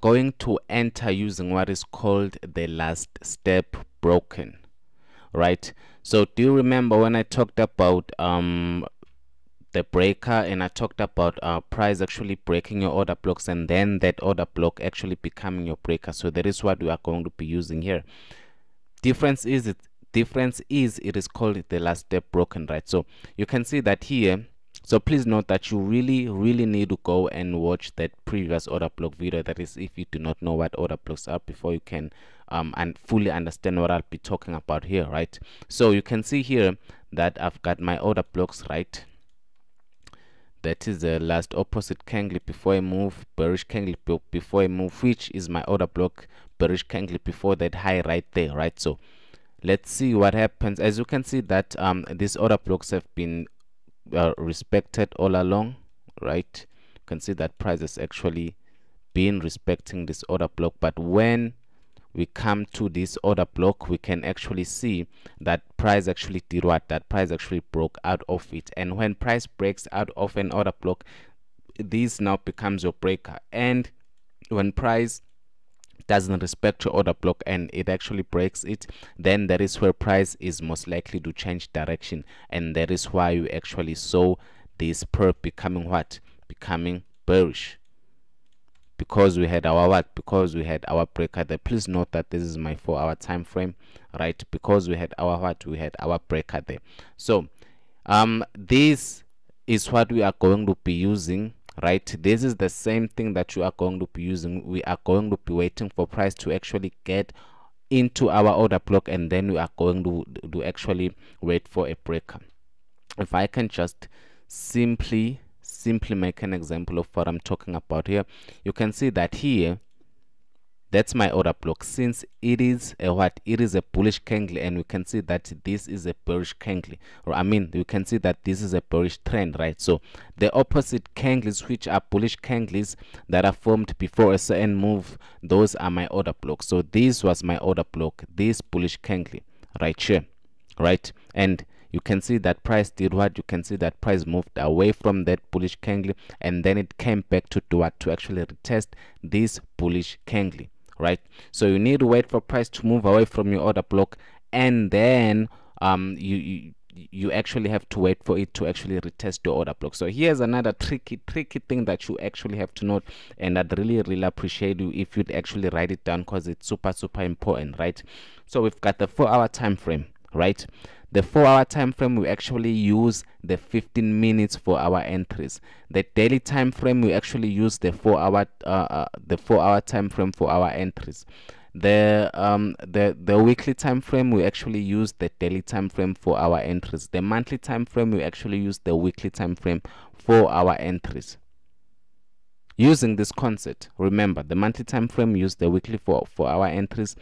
going to enter using what is called the last step broken, right? So do you remember when I talked about the breaker, and I talked about price actually breaking your order blocks, and then that order block actually becoming your breaker? So that is what we are going to be using here. Difference is it is called the last step broken, right? So you can see that here. So please note that you really need to go and watch that previous order block video. That is, if you do not know what order blocks are, before you can and fully understand what I'll be talking about here, right? So you can see here that I've got my order blocks, right? That is the last opposite candle before I move, bearish candle before I move, which is my order block, bearish candle before that high right there, right? So let's see what happens. As you can see that these order blocks have been respected all along, right? You can see that price has actually been respecting this order block, but when we come to this order block, we can actually see that price actually did what? That price actually broke out of it. And when price breaks out of an order block, this now becomes your breaker. And when price doesn't respect your order block and it actually breaks it, then that is where price is most likely to change direction, and that is why you actually saw this perp becoming what? Becoming bearish, because we had our what? Because we had our breaker there. Please note that this is my 4-hour time frame, right? Because we had our what? We had our breaker there. So this is what we are going to be using, right? This is the same thing that you are going to be using. We are going to be waiting for price to actually get into our order block, and then we are going to actually wait for a breaker. If I can just simply make an example of what I'm talking about here, you can see that here, that's my order block. Since it is a what? It is a bullish candle, and we can see that this is a bearish candle, or I mean you can see that this is a bearish trend, right? So the opposite candles, which are bullish candles that are formed before a certain move, those are my order blocks. So this was my order block, this bullish candle right here, right? And you can see that price did what? You can see that price moved away from that bullish candle, and then it came back to do what? To actually retest this bullish candle, right? So you need to wait for price to move away from your order block, and then you actually have to wait for it to actually retest your order block. So here's another tricky thing that you actually have to note, and I'd really appreciate you if you'd actually write it down, because it's super important, right? So we've got the 4-hour time frame, right? The 4-hour time frame, we actually use the 15 minutes for our entries. The daily time frame, we actually use the 4-hour time frame for our entries. The weekly time frame, we actually use the daily time frame for our entries. The monthly time frame, we actually use the weekly time frame for our entries. Using this concept, remember, the monthly time frame, use the weekly for our entries.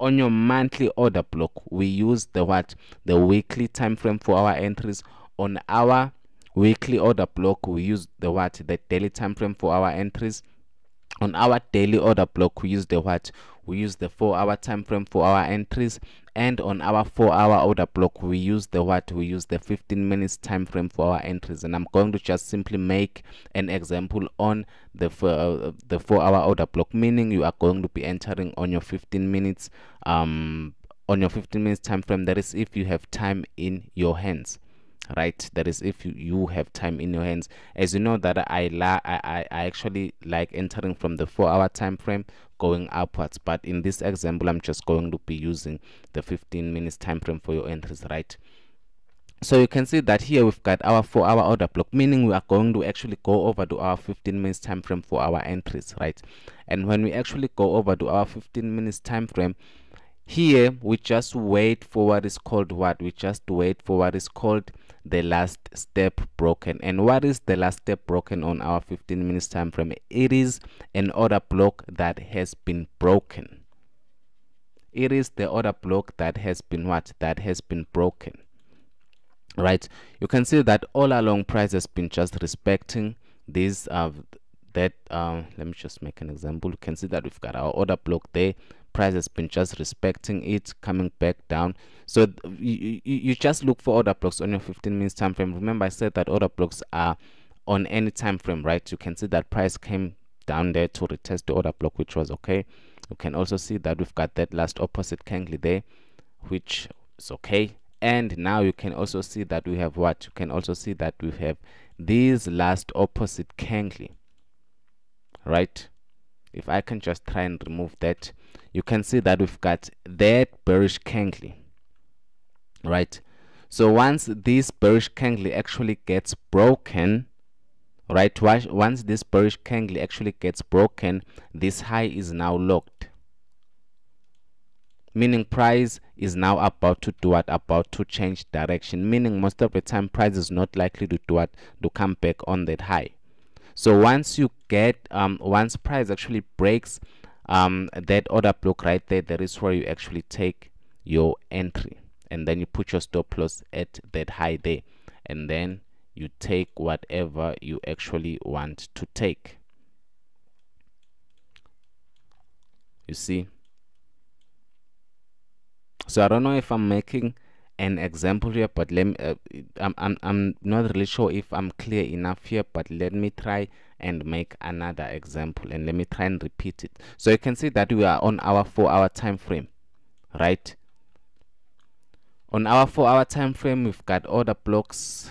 On your monthly order block, we use the what? The weekly time frame for our entries. On our weekly order block, we use the what? The daily time frame for our entries. On our daily order block, we use the what? We use the 4-hour time frame for our entries. And on our 4-hour order block, we use the what? We use the 15 minutes time frame for our entries. And I'm going to just simply make an example on the 4-hour order block, meaning you are going to be entering on your 15 minutes time frame. That is if you have time in your hands, right? That is if you have time in your hands. As you know that I actually like entering from the 4-hour time frame going upwards, but in this example I'm just going to be using the 15 minutes time frame for your entries, right? So you can see that here we've got our 4-hour order block, meaning we are going to actually go over to our 15 minutes time frame for our entries, right? And when we actually go over to our 15 minutes time frame, here we just wait for what is called what? We just wait for what is called the last step broken. And what is the last step broken on our 15 minutes time frame? It is an order block that has been broken. It is the order block that has been what? That has been broken, right? You can see that all along price has been just respecting this let me just make an example. You can see that we've got our order block there. Price has been just respecting it, coming back down. So you just look for order blocks on your 15 minutes time frame. Remember I said that order blocks are on any time frame, right? You can see that price came down there to retest the order block, which was okay. You can also see that we've got that last opposite candle there, which is okay. And now you can also see that we have what? You can also see that we have these last opposite candle, right? If I can just try and remove that, you can see that we've got that bearish candle, right? So once this bearish candle actually gets broken, right, once this bearish candle actually gets broken, this high is now locked, meaning price is now about to do what? About to change direction, meaning most of the time price is not likely to do what? To come back on that high. So once you get once price actually breaks that order block right there, that is where you actually take your entry, and then you put your stop loss at that high there, and then you take whatever you actually want to take. You see? So I don't know if I'm making an example here, but let me, I'm not really sure if I'm clear enough here, but let me try and make another example, and let me try and repeat it. So you can see that we are on our 4-hour time frame, right? On our 4-hour time frame, we've got order blocks,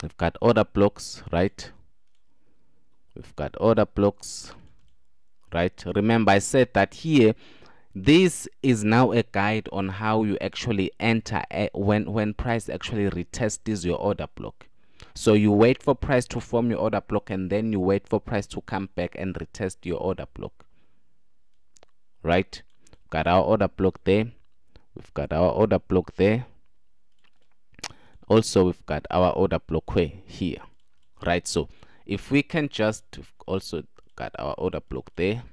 right? Remember, I said that here this is now a guide on how you actually enter when price actually retests your order block. So you wait for price to form your order block, and then you wait for price to come back and retest your order block, right? Got our order block there. We've got our order block there. Also, we've got our order block way here, right? So if we can just, also got our order block there,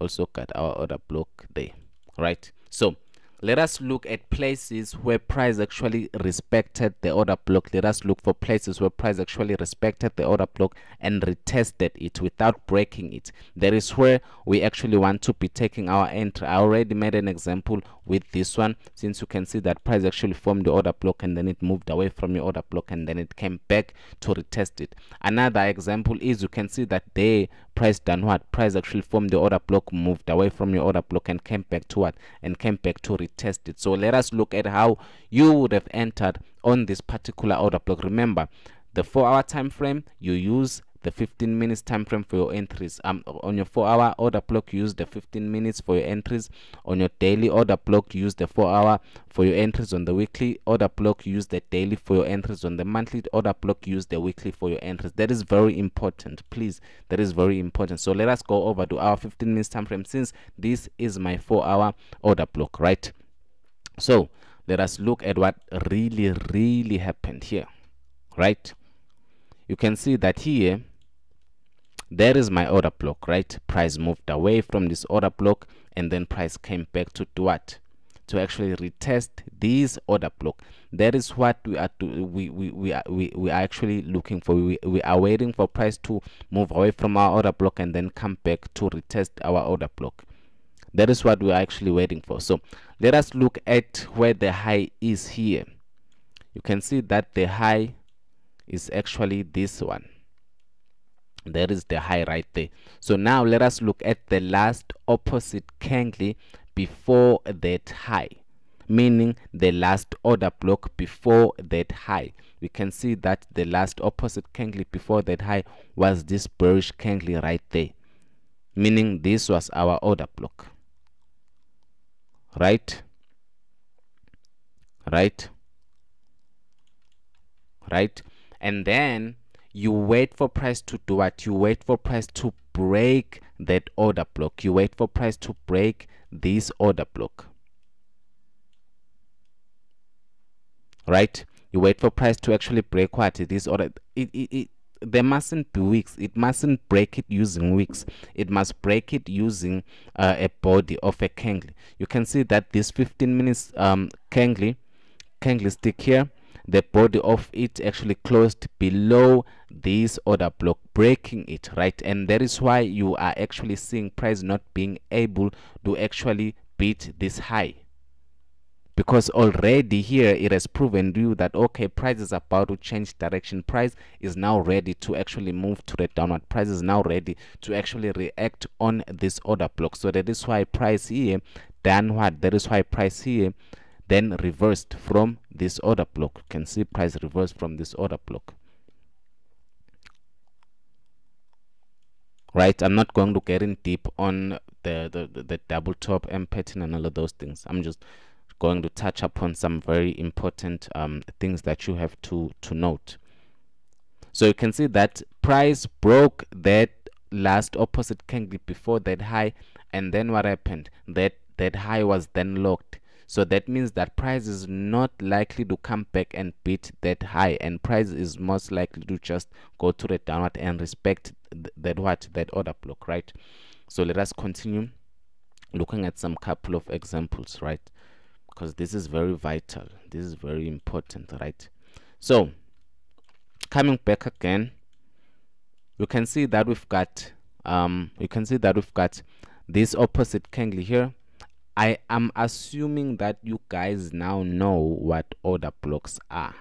also got our order block there, right? So let us look at places where price actually respected the order block. Let us look for places where price actually respected the order block and retested it without breaking it. That is where we actually want to be taking our entry. I already made an example with this one, since you can see that price actually formed the order block, and then it moved away from your order block, and then it came back to retest it. Another example is, you can see that they price done what? Price actually formed the order block, moved away from your order block, and came back to what? And came back to retest it. So let us look at how you would have entered on this particular order block. Remember, the 4-hour time frame, you use the 15 minutes time frame for your entries. On your 4-hour order block, use the 15 minutes for your entries. On your daily order block, use the 4-hour for your entries. On the weekly order block, use the daily for your entries. On the monthly order block, use the weekly for your entries. That is very important, please. That is very important. So let us go over to our 15 minutes time frame, since this is my 4-hour order block, right? So let us look at what really happened here, right? You can see that here, there is my order block, right? Price moved away from this order block, and then price came back to do what? To actually retest this order block. That is what we are actually looking for. We are waiting for price to move away from our order block and then come back to retest our order block. That is what we are actually waiting for. So let us look at where the high is here. You can see that the high is actually this one. There is the high right there. So now let us look at the last opposite candle before that high, meaning the last order block before that high. We can see that the last opposite candle before that high was this bearish candle right there, meaning this was our order block, right? And then you wait for price to do what? You wait for price to break that order block. You wait for price to break this order block, right? You wait for price to actually break what? This order. There mustn't be wicks. It mustn't break it using wicks. It must break it using a body of a candle. You can see that this 15 minutes candlestick here, the body of it actually closed below this order block, breaking it, right? And that is why you are actually seeing price not being able to actually beat this high. because already here it has proven you that okay, price is about to change direction, price is now ready to actually move to the downward, price is now ready to actually react on this order block. So that is why price here downward, that is why price here then reversed from this order block. You can see price reversed from this order block, right? I'm not going to get in deep on the double top and pattern and all of those things. I'm just going to touch upon some very important things that you have to note. So you can see that price broke that last opposite candle before that high, and then what happened, that high was then locked. So that means that price is not likely to come back and beat that high, and price is most likely to just go to the downward and respect that order block, right? So let us continue looking at some couple of examples, right? Because this is very vital, this is very important, right? So coming back again, you can see that we've got this opposite candle here. I am assuming that you guys now know what order blocks are.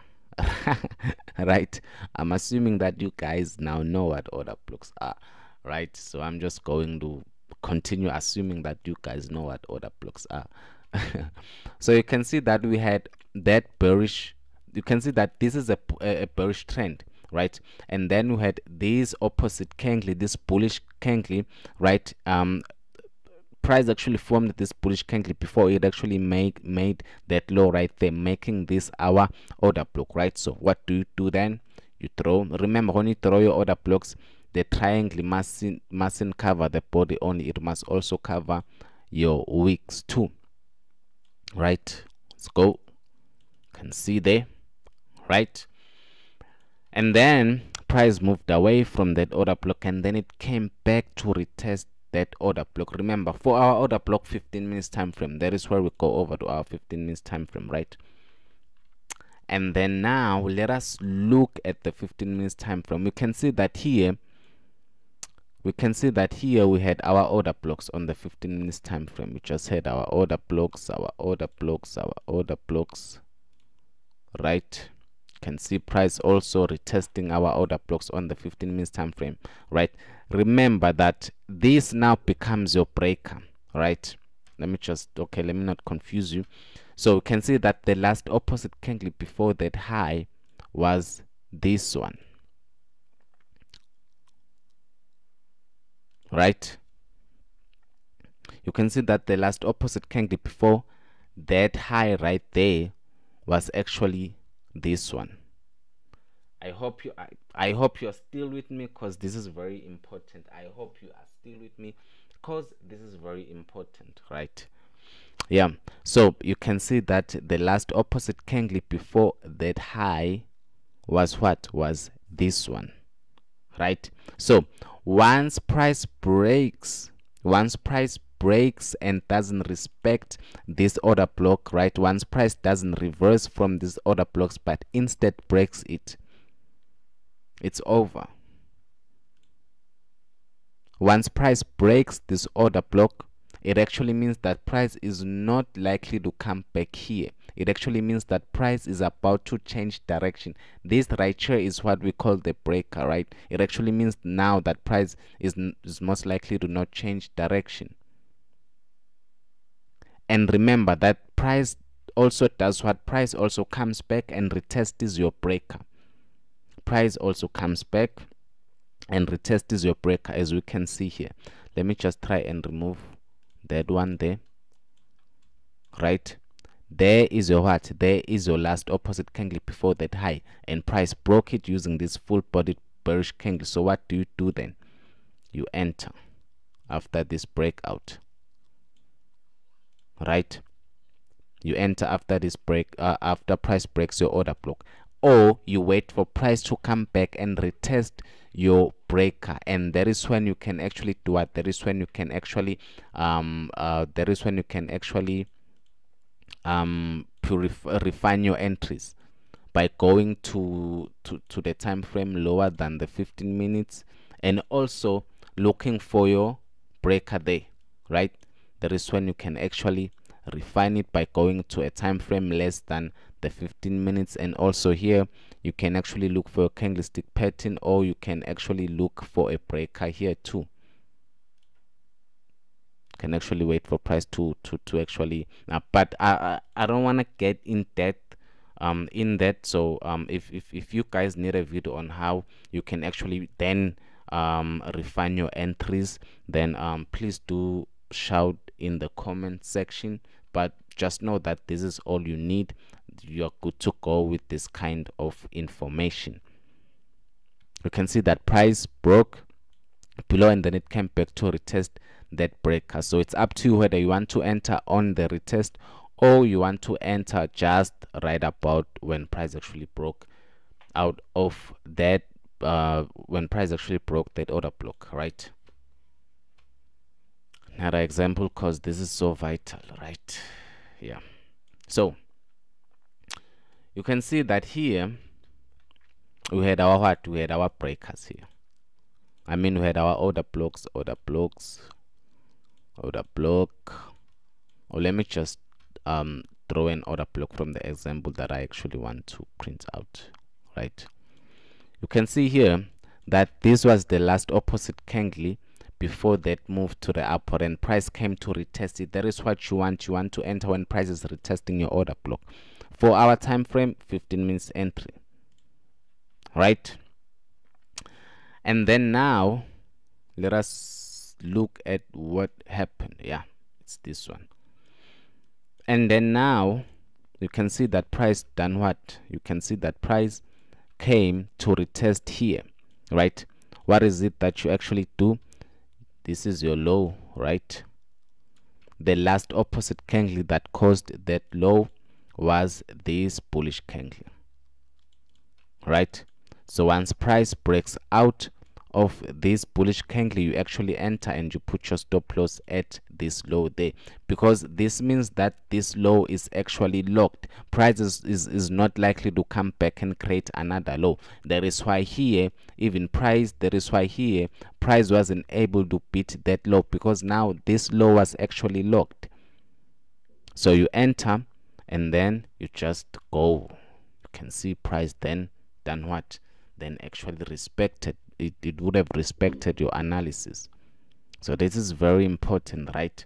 Right, I'm assuming that you guys now know what order blocks are, right? So I'm just going to continue assuming that you guys know what order blocks are. So you can see that we had that bearish, you can see that this is a bearish trend, right? And then we had this opposite candle, this bullish candle, right? Price actually formed this bullish candle before it actually made that low right there, making this our order block, right? So what do you do then? You throw, remember, when you throw your order blocks, the triangle mustn't cover the body only, it must also cover your wicks too, right? Let's go, can see there, right? And then price moved away from that order block, and then it came back to retest that order block. Remember, for our order block 15 minutes time frame, that is where we go over to our 15 minutes time frame, right? And then now let us look at the 15 minutes time frame. We can see that here, we can see that here we had our order blocks on the 15 minutes time frame. We just had our order blocks, right? Can see price also retesting our order blocks on the 15 minutes time frame, right? Remember that this now becomes your breaker, right? Let me just, okay, let me not confuse you. So you can see that the last opposite candle before that high was this one, right? You can see that the last opposite candle before that high right there was actually this one. I hope you're still with me, because this is very important. I hope you are still with me, because this is very important, right? Yeah, so you can see that the last opposite candle before that high was what? Was this one, right? So once price breaks, and doesn't respect this order block, right? Once price doesn't reverse from these order blocks but instead breaks it, it's over. Once price breaks this order block, it actually means that price is not likely to come back here. It actually means that price is about to change direction. This right here is what we call the breaker, right? It actually means now that price is most likely to not change direction. And remember that price also does what? Price also comes back and retests your breaker. Price also comes back and retests your breaker, as we can see here. Let me just try and remove that one there, right? There is your what? There is your last opposite candle before that high, and price broke it using this full-bodied bearish candle. So what do you do then? You enter after this breakout, right? You enter after this break, after price breaks your order block, or you wait for price to come back and retest your breaker, and that is when you can actually do what? That is when you can actually refine your entries by going to the time frame lower than the 15 minutes, and also looking for your breaker there, right? That is when you can actually refine it by going to a time frame less than the 15 minutes. And also here you can actually look for a candlestick pattern, or you can actually look for a breaker here too. You can actually wait for price to actually but I don't want to get in depth in that. So if you guys need a video on how you can actually then refine your entries, then please do shout in the comment section. But just know that this is all you need. You're good to go with this kind of information. You can see that price broke below and then it came back to retest that breaker. So it's up to you whether you want to enter on the retest or you want to enter just right about when price actually broke out of that when price actually broke that order block, right? Another example, because this is so vital, right? Yeah, so you can see that here we had our what? We had our breakers here. I mean, we had our order block. Oh, let me just draw an order block from the example that I actually want to print out, right? You can see here that this was the last opposite candle before that move to the upward and price came to retest it. That is what you want. You want to enter when price is retesting your order block. For our time frame, 15 minutes entry, right? And then now let us look at what happened. Yeah, it's this one. And then now you can see that price done what? You can see that price came to retest here, right? What is it that you actually do? This is your low, right? The last opposite candle that caused that low was this bullish candle, right? So once price breaks out of this bullish candle, you actually enter and you put your stop loss at this low there, because this means that this low is actually locked. Price is not likely to come back and create another low. That is why here price wasn't able to beat that low, because now this low was actually locked. So you enter and then you just go. You can see price then done what? Then actually respected it. It would have respected your analysis. So this is very important, right?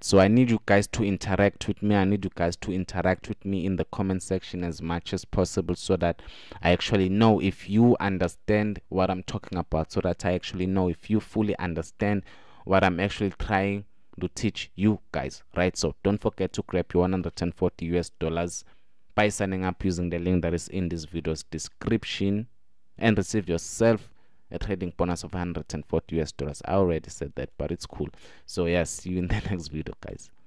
So I need you guys to interact with me. I need you guys to interact with me in the comment section as much as possible, so that I actually know if you understand what I'm talking about, so that I actually know if you fully understand what I'm actually trying to teach you guys, right? So don't forget to grab your $140 by signing up using the link that is in this video's description and receive yourself a trading bonus of $140. I already said that, but it's cool. So yeah, see you in the next video, guys.